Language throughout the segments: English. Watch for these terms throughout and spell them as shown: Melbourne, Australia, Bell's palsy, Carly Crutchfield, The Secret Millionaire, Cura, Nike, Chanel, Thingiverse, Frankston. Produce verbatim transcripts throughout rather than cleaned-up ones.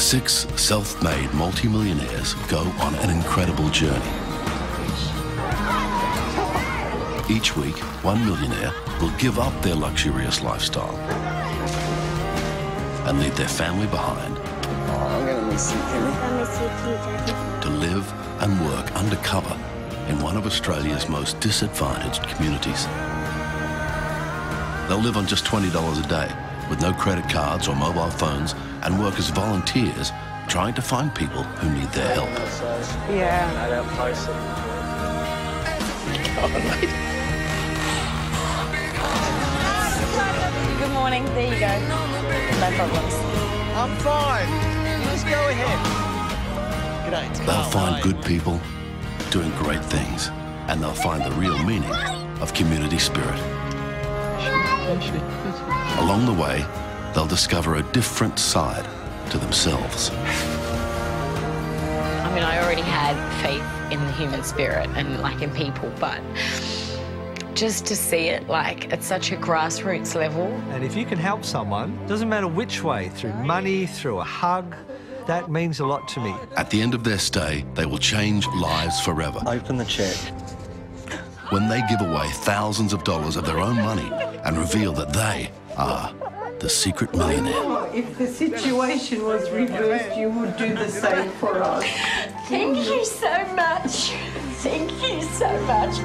six self-made multimillionaires go on an incredible journey. Each week, one millionaire will give up their luxurious lifestyle and leave their family behind. Oh, I'm gonna miss you, Kimmy. I miss you too, Daddy. To live and work undercover in one of Australia's most disadvantaged communities. They'll live on just twenty dollars a day, with no credit cards or mobile phones, and work as volunteers trying to find people who need their help. Yeah. Good morning, there you go. No problems. I'm fine. Just go ahead. G'day. They'll find good people doing great things, and they'll find the real meaning of community spirit. Along the way, they'll discover a different side to themselves. I mean, I already had faith in the human spirit and, like, in people, but just to see it, like, at such a grassroots level. And if you can help someone, doesn't matter which way, through money, through a hug, that means a lot to me. At the end of their stay, they will change lives forever. Open the check. When they give away thousands of dollars of their own money and reveal that they are the secret millionaire. If the situation was reversed, you would do the same for us. Thank you so much. Thank you so much.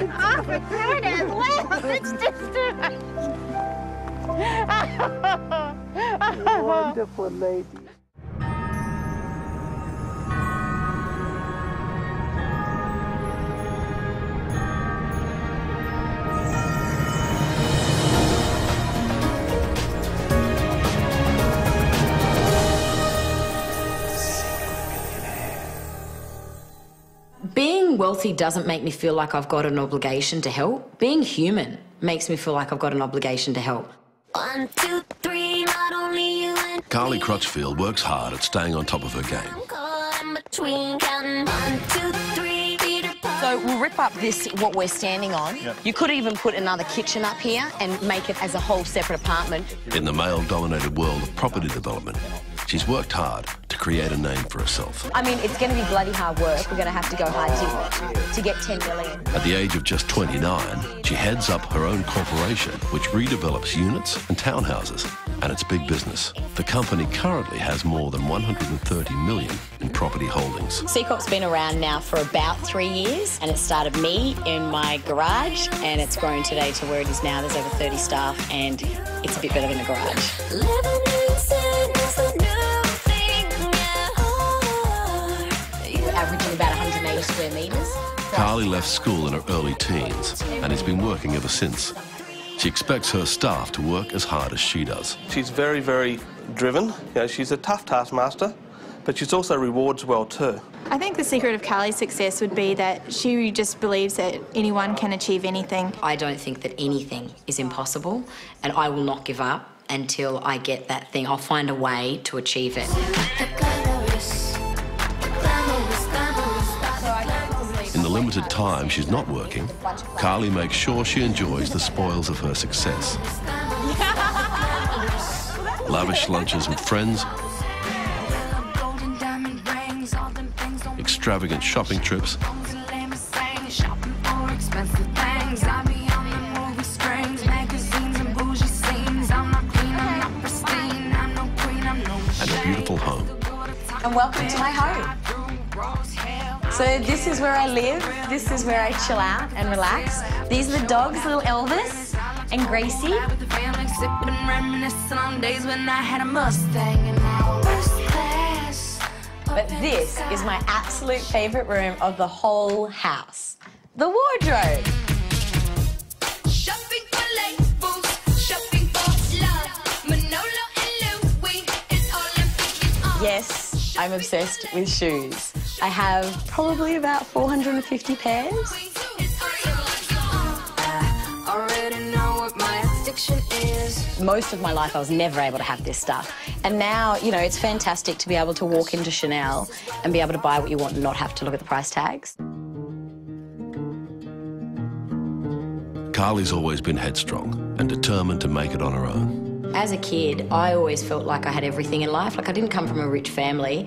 Oh, for goodness, wow, that's just a wonderful lady. Being wealthy doesn't make me feel like I've got an obligation to help. Being human makes me feel like I've got an obligation to help. One, two, three, not only you and Carly Crutchfield works hard at staying on top of her game. So we'll rip up this, what we're standing on. Yep. You could even put another kitchen up here and make it as a whole separate apartment. In the male-dominated world of property development, she's worked hard to create a name for herself. I mean, it's going to be bloody hard work. We're going to have to go hard to, to get ten million. At the age of just twenty-nine, she heads up her own corporation, which redevelops units and townhouses, and it's big business. The company currently has more than one hundred thirty million in property holdings. C corp's been around now for about three years, and it started me in my garage, and it's grown today to where it is now. There's over thirty staff, and it's a bit better than the garage. Averaging about one hundred eighty square metres. Carly left school in her early teens and has been working ever since. She expects her staff to work as hard as she does. She's very, very driven. You know, she's a tough taskmaster, but she also rewards well too. I think the secret of Carly's success would be that she just believes that anyone can achieve anything. I don't think that anything is impossible, and I will not give up until I get that thing. I'll find a way to achieve it. Limited time she's not working, Carly makes sure she enjoys the spoils of her success. Lavish lunches with friends, extravagant shopping trips, and a beautiful home. And welcome to my home. So this is where I live, this is where I chill out and relax. These are the dogs, little Elvis and Gracie. But this is my absolute favourite room of the whole house, the wardrobe. Yes, I'm obsessed with shoes. I have probably about four hundred fifty pairs. Most of my life I was never able to have this stuff. And now, you know, it's fantastic to be able to walk into Chanel and be able to buy what you want and not have to look at the price tags. Carly's always been headstrong and determined to make it on her own. As a kid, I always felt like I had everything in life. Like, I didn't come from a rich family,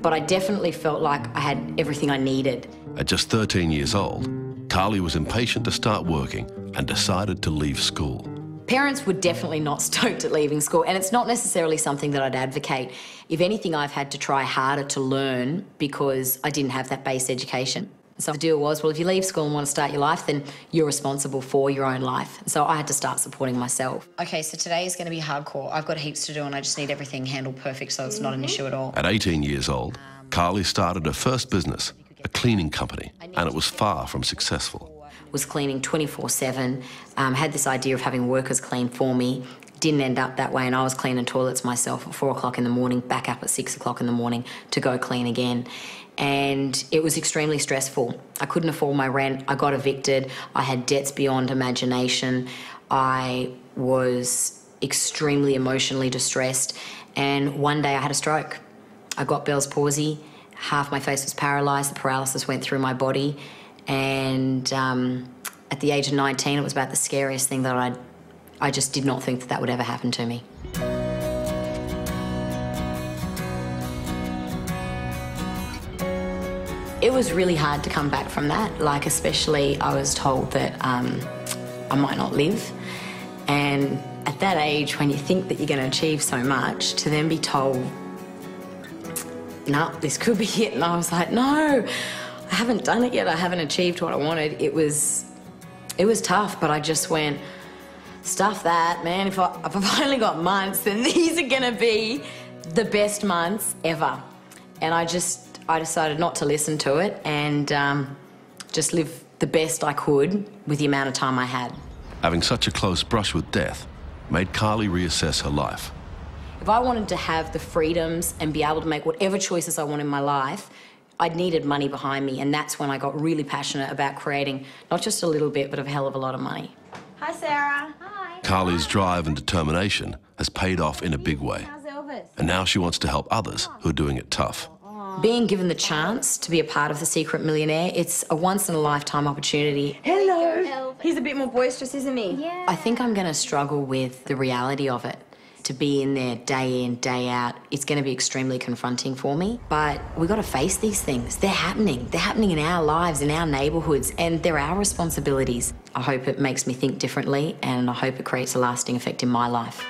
but I definitely felt like I had everything I needed. At just thirteen years old, Carly was impatient to start working and decided to leave school. Parents were definitely not stoked at leaving school, and it's not necessarily something that I'd advocate. If anything, I've had to try harder to learn because I didn't have that base education. So the deal was, well, if you leave school and want to start your life, then you're responsible for your own life. So I had to start supporting myself. Okay, so today is going to be hardcore. I've got heaps to do and I just need everything handled perfect so it's not an issue at all. At eighteen years old, Carly started her first business, a cleaning company, and it was far from successful. Was cleaning twenty-four seven, um, had this idea of having workers clean for me, didn't end up that way, and I was cleaning toilets myself at four o'clock in the morning, back up at six o'clock in the morning to go clean again. And it was extremely stressful. I couldn't afford my rent, I got evicted, I had debts beyond imagination, I was extremely emotionally distressed, and one day I had a stroke. I got Bell's palsy, half my face was paralysed, the paralysis went through my body, and um, at the age of nineteen, it was about the scariest thing that I, I just did not think that that would ever happen to me. It was really hard to come back from that, like especially I was told that um, I might not live. And at that age, when you think that you're going to achieve so much, to then be told, no, nah, this could be it, and I was like, no. I haven't done it yet, I haven't achieved what I wanted. It was, it was tough, but I just went, stuff that, man, if, I, if I've only got months, then these are gonna be the best months ever. And I just, I decided not to listen to it and um, just live the best I could with the amount of time I had. Having such a close brush with death made Carly reassess her life. If I wanted to have the freedoms and be able to make whatever choices I want in my life, I'd needed money behind me, and that's when I got really passionate about creating not just a little bit, but a hell of a lot of money. Hi, Sarah. Hi. Carly's drive and determination has paid off in a big way. How's Elvis? And now she wants to help others who are doing it tough. Being given the chance to be a part of The Secret Millionaire, it's a once-in-a-lifetime opportunity. Hello. He's a bit more boisterous, isn't he? Yeah. I think I'm going to struggle with the reality of it. To be in there day in, day out, it's going to be extremely confronting for me. But we've got to face these things. They're happening. They're happening in our lives, in our neighbourhoods, and they're our responsibilities. I hope it makes me think differently, and I hope it creates a lasting effect in my life.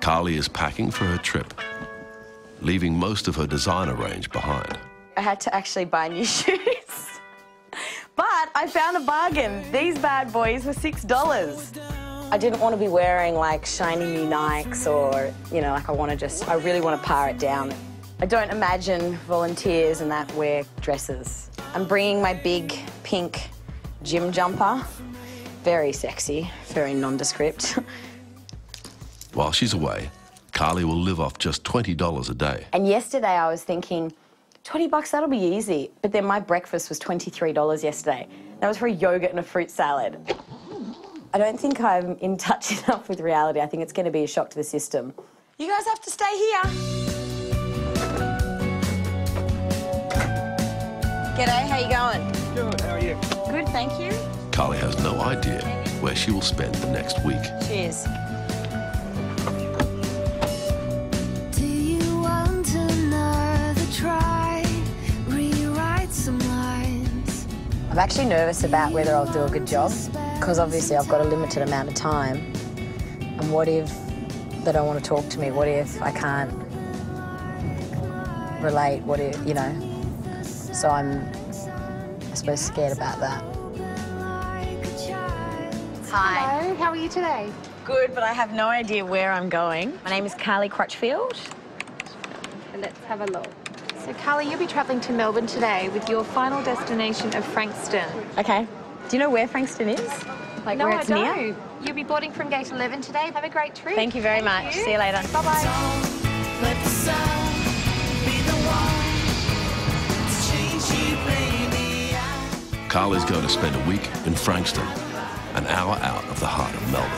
Carly is packing for her trip, leaving most of her designer range behind. I had to actually buy new shoes. But I found a bargain. These bad boys were six dollars. I didn't want to be wearing, like, shiny new Nikes or, you know, like I want to just... I really want to par it down. I don't imagine volunteers and that wear dresses. I'm bringing my big pink gym jumper. Very sexy, very nondescript. While she's away, Carly will live off just twenty dollars a day. And yesterday I was thinking, twenty bucks, that'll be easy. But then my breakfast was twenty-three dollars yesterday. That was for a yogurt and a fruit salad. I don't think I'm in touch enough with reality. I think it's going to be a shock to the system. You guys have to stay here. G'day, how you going? Good, how are you? Good, thank you. Carly has no idea where she will spend the next week. Cheers. Do you want another try? Rewrite some lines. I'm actually nervous about whether I'll do a good job. Because obviously I've got a limited amount of time, and what if they don't want to talk to me? What if I can't relate? What if, you know? So I'm, I suppose, scared about that. Hi. Hello, how are you today? Good, but I have no idea where I'm going. My name is Carly Crutchfield. Let's have a look. So, Carly, you'll be travelling to Melbourne today with your final destination of Frankston. Okay. Do you know where Frankston is? Like no, where it's I don't. Near? You'll be boarding from gate eleven today. Have a great trip. Thank you very Thank much. You. See you later. Bye-bye. Carly's going to spend a week in Frankston, an hour out of the heart of Melbourne.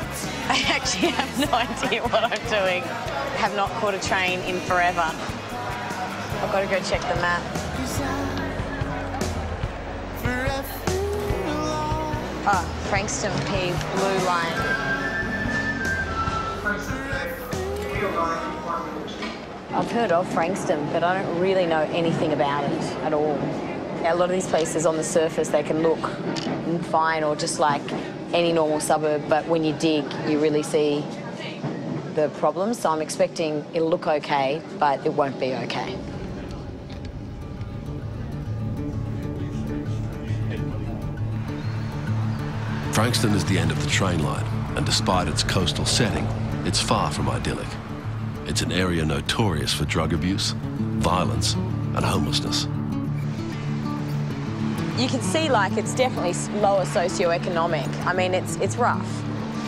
I actually have no idea what I'm doing. I have not caught a train in forever. I've got to go check the map. Oh, Frankston P, blue line. I've heard of Frankston, but I don't really know anything about it at all. A lot of these places on the surface, they can look fine or just like any normal suburb, but when you dig, you really see the problem. So I'm expecting it'll look okay, but it won't be okay. Frankston is the end of the train line, and despite its coastal setting, it's far from idyllic. It's an area notorious for drug abuse, violence, and homelessness. You can see, like, it's definitely lower socioeconomic. I mean, it's, it's rough.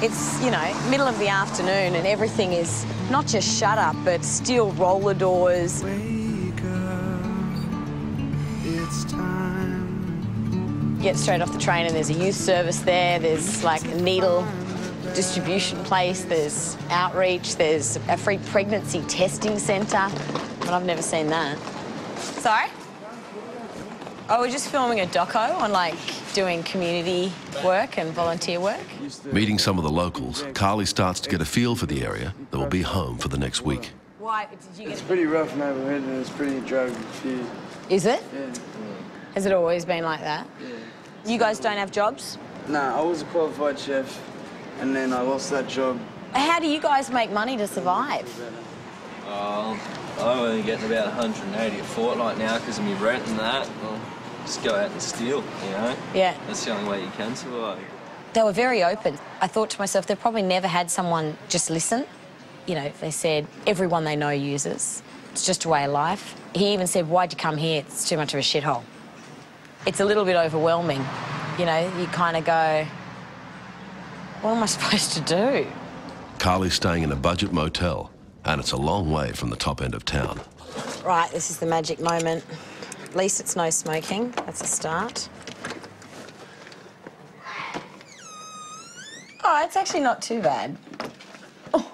It's, you know, middle of the afternoon and everything is not just shut up, but still roller doors. Wake up, it's time. You get straight off the train and there's a youth service there, there's like a needle distribution place, there's outreach, there's a free pregnancy testing centre, but I've never seen that. Sorry? Oh, we're just filming a doco on, like, doing community work and volunteer work. Meeting some of the locals, Carly starts to get a feel for the area that will be home for the next week. Why did you get... It's a pretty rough neighbourhood and it's pretty drug-infused. Is it? Yeah. Has it always been like that? Yeah. You guys don't have jobs? No, nah, I was a qualified chef and then I lost that job. How do you guys make money to survive? Um, I'm only getting about a hundred and eighty a fortnight now because of my rent and that. Well, just go out and steal, you know? Yeah. That's the only way you can survive. They were very open. I thought to myself, they've probably never had someone just listen. You know, they said, everyone they know uses. It's just a way of life. He even said, why'd you come here? It's too much of a shithole. It's a little bit overwhelming. You know, you kind of go, what am I supposed to do? Carly's staying in a budget motel, and it's a long way from the top end of town. Right, this is the magic moment. At least it's no smoking. That's a start. Oh, it's actually not too bad. Oh.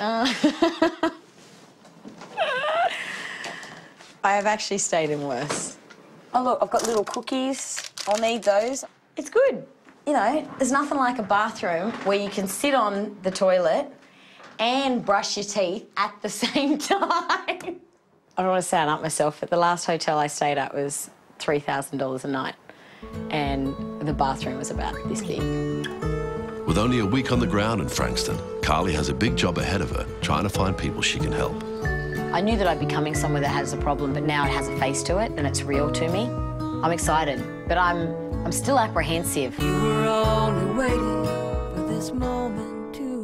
Uh. I have actually stayed in worse. Oh, look, I've got little cookies. I'll need those. It's good. You know, there's nothing like a bathroom where you can sit on the toilet and brush your teeth at the same time. I don't want to sound up myself, but the last hotel I stayed at was three thousand dollars a night, and the bathroom was about this big. With only a week on the ground in Frankston, Carly has a big job ahead of her, trying to find people she can help. I knew that I'd be coming somewhere that has a problem, but now it has a face to it and it's real to me. I'm excited, but I'm, I'm still apprehensive. You were only waiting for this moment to